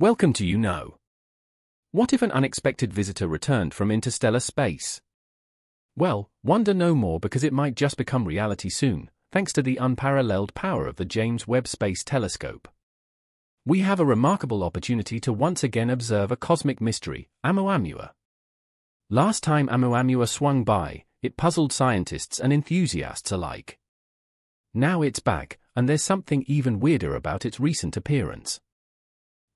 Welcome to You Know. What if an unexpected visitor returned from interstellar space? Well, wonder no more, because it might just become reality soon, thanks to the unparalleled power of the James Webb Space Telescope. We have a remarkable opportunity to once again observe a cosmic mystery, 'Oumuamua. Last time 'Oumuamua swung by, it puzzled scientists and enthusiasts alike. Now it's back, and there's something even weirder about its recent appearance.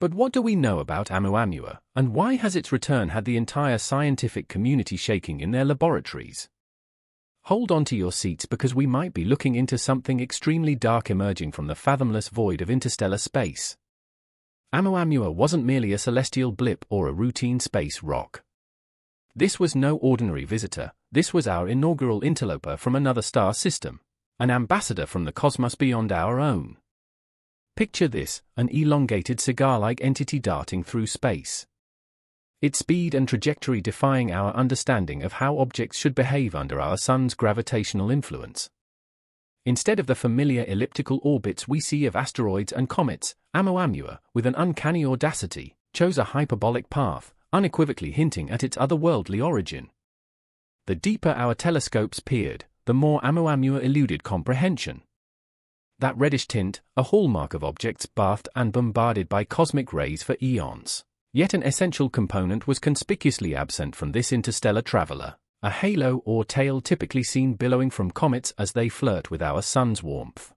But what do we know about 'Oumuamua, and why has its return had the entire scientific community shaking in their laboratories? Hold on to your seats, because we might be looking into something extremely dark emerging from the fathomless void of interstellar space. 'Oumuamua wasn't merely a celestial blip or a routine space rock. This was no ordinary visitor, this was our inaugural interloper from another star system, an ambassador from the cosmos beyond our own. Picture this, an elongated cigar-like entity darting through space. Its speed and trajectory defying our understanding of how objects should behave under our sun's gravitational influence. Instead of the familiar elliptical orbits we see of asteroids and comets, 'Oumuamua, with an uncanny audacity, chose a hyperbolic path, unequivocally hinting at its otherworldly origin. The deeper our telescopes peered, the more 'Oumuamua eluded comprehension. That reddish tint, a hallmark of objects bathed and bombarded by cosmic rays for eons. Yet an essential component was conspicuously absent from this interstellar traveler, a halo or tail typically seen billowing from comets as they flirt with our sun's warmth.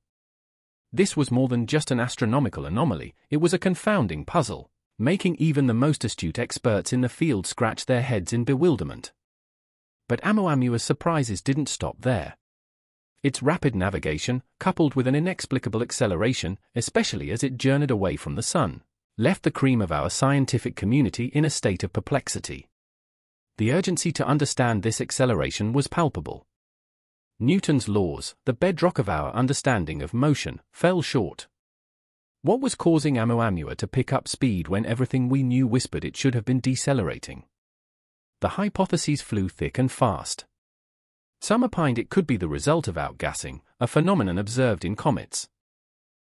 This was more than just an astronomical anomaly, it was a confounding puzzle, making even the most astute experts in the field scratch their heads in bewilderment. But 'Oumuamua's surprises didn't stop there. Its rapid navigation, coupled with an inexplicable acceleration, especially as it journeyed away from the sun, left the cream of our scientific community in a state of perplexity. The urgency to understand this acceleration was palpable. Newton's laws, the bedrock of our understanding of motion, fell short. What was causing 'Oumuamua to pick up speed when everything we knew whispered it should have been decelerating? The hypotheses flew thick and fast. Some opined it could be the result of outgassing, a phenomenon observed in comets.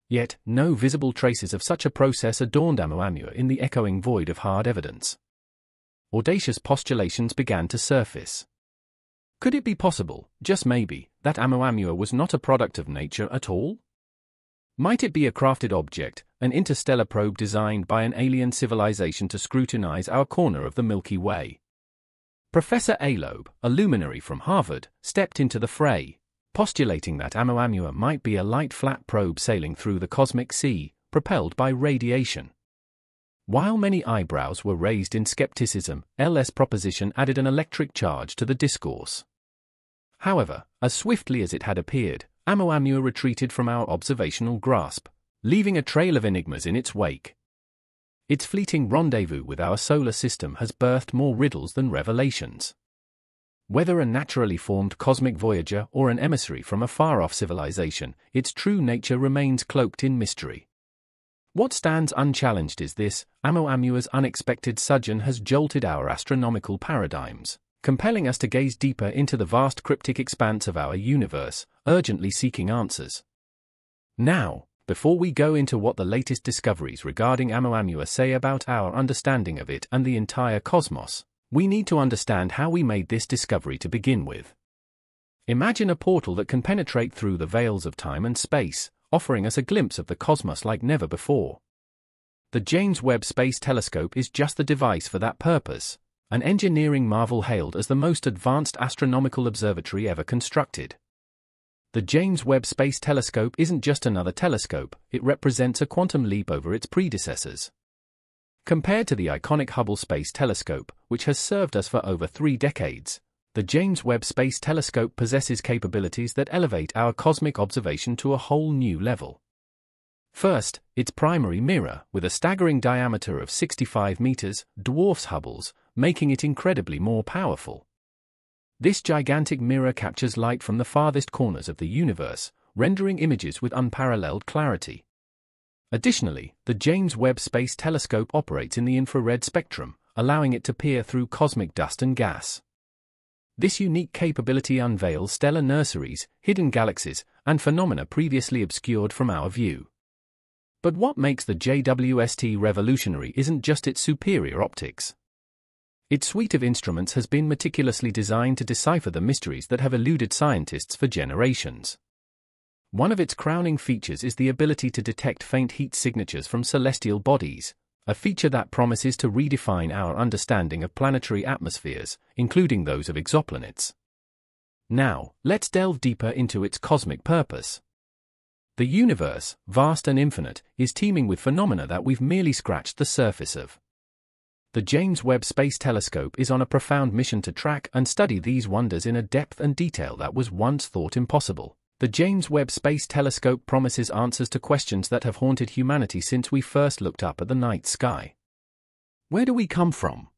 Yet, no visible traces of such a process adorned 'Oumuamua in the echoing void of hard evidence. Audacious postulations began to surface. Could it be possible, just maybe, that 'Oumuamua was not a product of nature at all? Might it be a crafted object, an interstellar probe designed by an alien civilization to scrutinize our corner of the Milky Way? Professor Loeb, a luminary from Harvard, stepped into the fray, postulating that 'Oumuamua might be a light flat probe sailing through the cosmic sea, propelled by radiation. While many eyebrows were raised in skepticism, Loeb's proposition added an electric charge to the discourse. However, as swiftly as it had appeared, 'Oumuamua retreated from our observational grasp, leaving a trail of enigmas in its wake. Its fleeting rendezvous with our solar system has birthed more riddles than revelations. Whether a naturally formed cosmic voyager or an emissary from a far-off civilization, its true nature remains cloaked in mystery. What stands unchallenged is this: 'Oumuamua's unexpected sojourn has jolted our astronomical paradigms, compelling us to gaze deeper into the vast cryptic expanse of our universe, urgently seeking answers. Now, before we go into what the latest discoveries regarding 'Oumuamua say about our understanding of it and the entire cosmos, we need to understand how we made this discovery to begin with. Imagine a portal that can penetrate through the veils of time and space, offering us a glimpse of the cosmos like never before. The James Webb Space Telescope is just the device for that purpose, an engineering marvel hailed as the most advanced astronomical observatory ever constructed. The James Webb Space Telescope isn't just another telescope, it represents a quantum leap over its predecessors. Compared to the iconic Hubble Space Telescope, which has served us for over 3 decades, the James Webb Space Telescope possesses capabilities that elevate our cosmic observation to a whole new level. First, its primary mirror, with a staggering diameter of 65 meters, dwarfs Hubble's, making it incredibly more powerful. This gigantic mirror captures light from the farthest corners of the universe, rendering images with unparalleled clarity. Additionally, the James Webb Space Telescope operates in the infrared spectrum, allowing it to peer through cosmic dust and gas. This unique capability unveils stellar nurseries, hidden galaxies, and phenomena previously obscured from our view. But what makes the JWST revolutionary isn't just its superior optics. Its suite of instruments has been meticulously designed to decipher the mysteries that have eluded scientists for generations. One of its crowning features is the ability to detect faint heat signatures from celestial bodies, a feature that promises to redefine our understanding of planetary atmospheres, including those of exoplanets. Now, let's delve deeper into its cosmic purpose. The universe, vast and infinite, is teeming with phenomena that we've merely scratched the surface of. The James Webb Space Telescope is on a profound mission to track and study these wonders in a depth and detail that was once thought impossible. The James Webb Space Telescope promises answers to questions that have haunted humanity since we first looked up at the night sky. Where do we come from?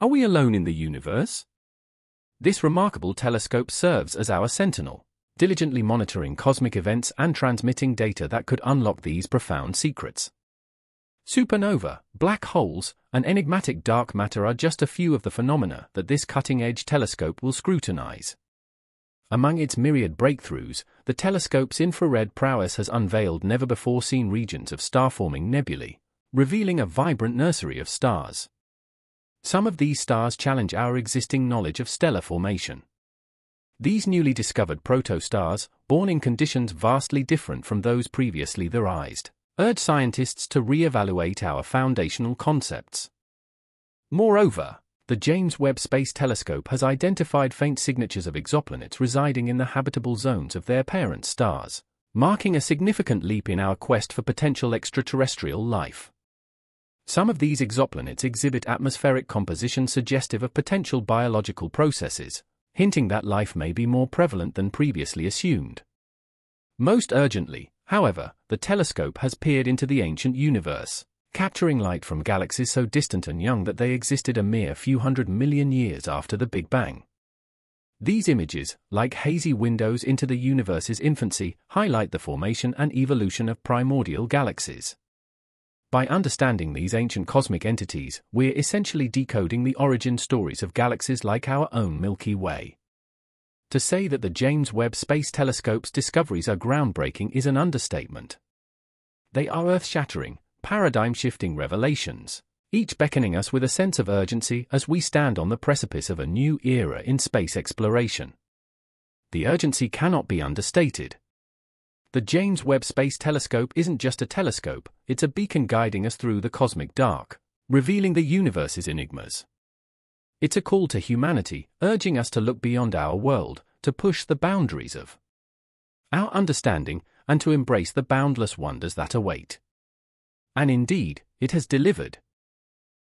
Are we alone in the universe? This remarkable telescope serves as our sentinel, diligently monitoring cosmic events and transmitting data that could unlock these profound secrets. Supernova, black holes, and enigmatic dark matter are just a few of the phenomena that this cutting-edge telescope will scrutinize. Among its myriad breakthroughs, the telescope's infrared prowess has unveiled never-before-seen regions of star-forming nebulae, revealing a vibrant nursery of stars. Some of these stars challenge our existing knowledge of stellar formation. These newly discovered protostars, born in conditions vastly different from those previously theorized, urge scientists to re-evaluate our foundational concepts. Moreover, the James Webb Space Telescope has identified faint signatures of exoplanets residing in the habitable zones of their parent stars, marking a significant leap in our quest for potential extraterrestrial life. Some of these exoplanets exhibit atmospheric composition suggestive of potential biological processes, hinting that life may be more prevalent than previously assumed. Most urgently, however, the telescope has peered into the ancient universe, capturing light from galaxies so distant and young that they existed a mere few hundred million years after the Big Bang. These images, like hazy windows into the universe's infancy, highlight the formation and evolution of primordial galaxies. By understanding these ancient cosmic entities, we're essentially decoding the origin stories of galaxies like our own Milky Way. To say that the James Webb Space Telescope's discoveries are groundbreaking is an understatement. They are earth-shattering, paradigm-shifting revelations, each beckoning us with a sense of urgency as we stand on the precipice of a new era in space exploration. The urgency cannot be understated. The James Webb Space Telescope isn't just a telescope, it's a beacon guiding us through the cosmic dark, revealing the universe's enigmas. It's a call to humanity, urging us to look beyond our world, to push the boundaries of our understanding, and to embrace the boundless wonders that await. And indeed, it has delivered.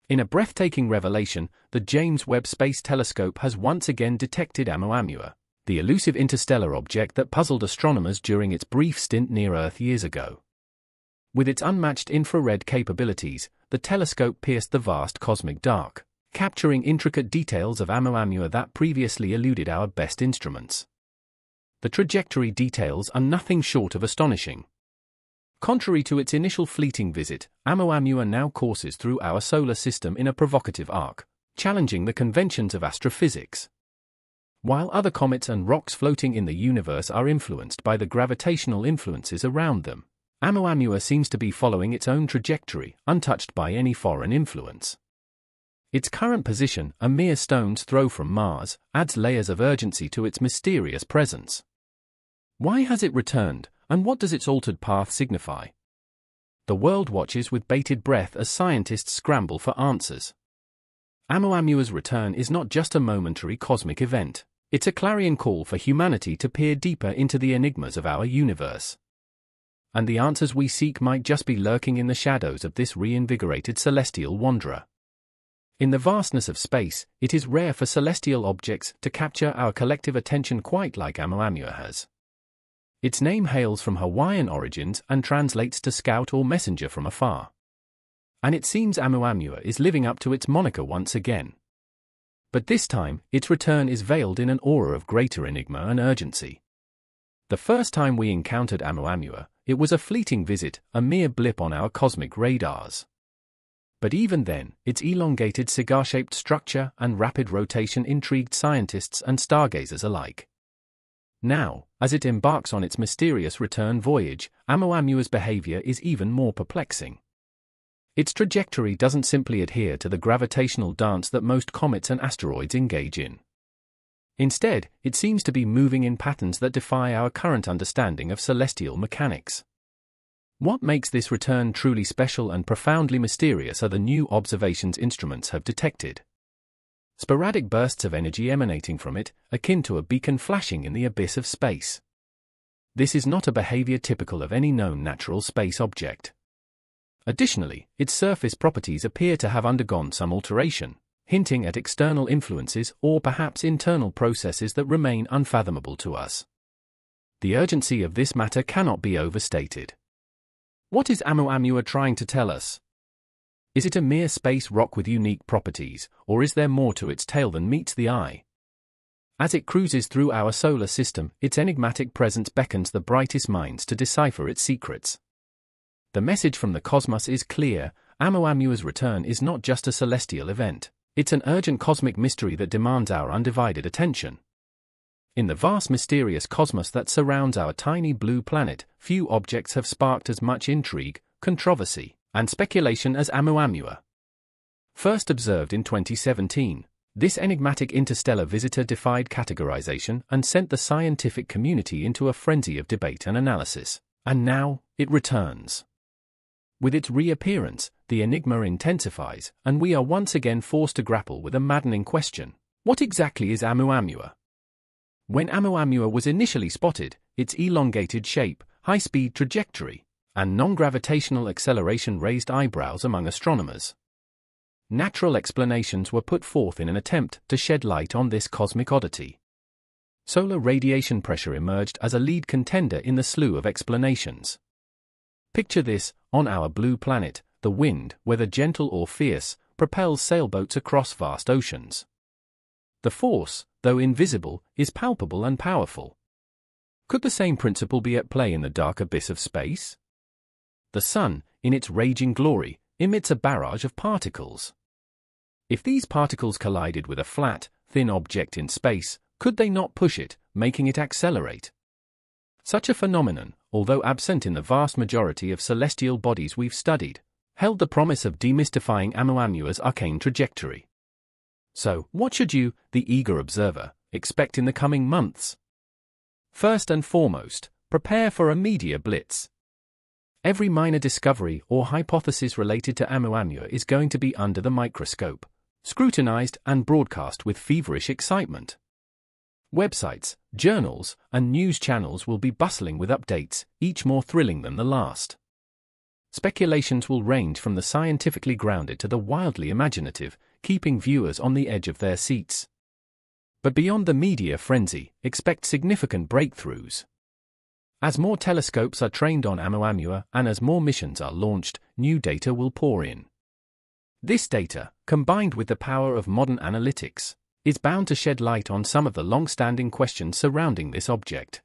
In a breathtaking revelation, the James Webb Space Telescope has once again detected 'Oumuamua, the elusive interstellar object that puzzled astronomers during its brief stint near Earth years ago. With its unmatched infrared capabilities, the telescope pierced the vast cosmic dark, capturing intricate details of 'Oumuamua that previously eluded our best instruments. The trajectory details are nothing short of astonishing. Contrary to its initial fleeting visit, 'Oumuamua now courses through our solar system in a provocative arc, challenging the conventions of astrophysics. While other comets and rocks floating in the universe are influenced by the gravitational influences around them, 'Oumuamua seems to be following its own trajectory, untouched by any foreign influence. Its current position, a mere stone's throw from Mars, adds layers of urgency to its mysterious presence. Why has it returned? And what does its altered path signify? The world watches with bated breath as scientists scramble for answers. 'Oumuamua's return is not just a momentary cosmic event. It's a clarion call for humanity to peer deeper into the enigmas of our universe. And the answers we seek might just be lurking in the shadows of this reinvigorated celestial wanderer. In the vastness of space, it is rare for celestial objects to capture our collective attention quite like 'Oumuamua has. Its name hails from Hawaiian origins and translates to scout or messenger from afar. And it seems 'Oumuamua is living up to its moniker once again. But this time, its return is veiled in an aura of greater enigma and urgency. The first time we encountered 'Oumuamua, it was a fleeting visit, a mere blip on our cosmic radars. But even then, its elongated cigar-shaped structure and rapid rotation intrigued scientists and stargazers alike. Now, as it embarks on its mysterious return voyage, 'Oumuamua's behavior is even more perplexing. Its trajectory doesn't simply adhere to the gravitational dance that most comets and asteroids engage in. Instead, it seems to be moving in patterns that defy our current understanding of celestial mechanics. What makes this return truly special and profoundly mysterious are the new observations instruments have detected. Sporadic bursts of energy emanating from it, akin to a beacon flashing in the abyss of space. This is not a behavior typical of any known natural space object. Additionally, its surface properties appear to have undergone some alteration, hinting at external influences or perhaps internal processes that remain unfathomable to us. The urgency of this matter cannot be overstated. What is 'Oumuamua trying to tell us? Is it a mere space rock with unique properties, or is there more to its tale than meets the eye? As it cruises through our solar system, its enigmatic presence beckons the brightest minds to decipher its secrets. The message from the cosmos is clear: 'Oumuamua's return is not just a celestial event, it's an urgent cosmic mystery that demands our undivided attention. In the vast mysterious cosmos that surrounds our tiny blue planet, few objects have sparked as much intrigue, controversy, and speculation as 'Oumuamua. First observed in 2017, this enigmatic interstellar visitor defied categorization and sent the scientific community into a frenzy of debate and analysis, and now, it returns. With its reappearance, the enigma intensifies, and we are once again forced to grapple with a maddening question: what exactly is 'Oumuamua? When 'Oumuamua was initially spotted, its elongated shape, high-speed trajectory, and non-gravitational acceleration raised eyebrows among astronomers. Natural explanations were put forth in an attempt to shed light on this cosmic oddity. Solar radiation pressure emerged as a lead contender in the slew of explanations. Picture this: on our blue planet, the wind, whether gentle or fierce, propels sailboats across vast oceans. The force, though invisible, is palpable and powerful. Could the same principle be at play in the dark abyss of space? The sun, in its raging glory, emits a barrage of particles. If these particles collided with a flat, thin object in space, could they not push it, making it accelerate? Such a phenomenon, although absent in the vast majority of celestial bodies we've studied, held the promise of demystifying 'Oumuamua's arcane trajectory. So, what should you, the eager observer, expect in the coming months? First and foremost, prepare for a media blitz. Every minor discovery or hypothesis related to 'Oumuamua is going to be under the microscope, scrutinized and broadcast with feverish excitement. Websites, journals, and news channels will be bustling with updates, each more thrilling than the last. Speculations will range from the scientifically grounded to the wildly imaginative, keeping viewers on the edge of their seats. But beyond the media frenzy, expect significant breakthroughs. As more telescopes are trained on 'Oumuamua and as more missions are launched, new data will pour in. This data, combined with the power of modern analytics, is bound to shed light on some of the long-standing questions surrounding this object.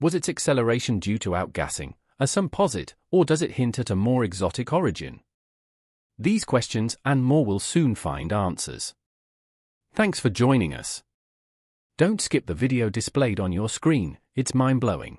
Was its acceleration due to outgassing, as some posit, or does it hint at a more exotic origin? These questions and more will soon find answers. Thanks for joining us. Don't skip the video displayed on your screen, it's mind-blowing.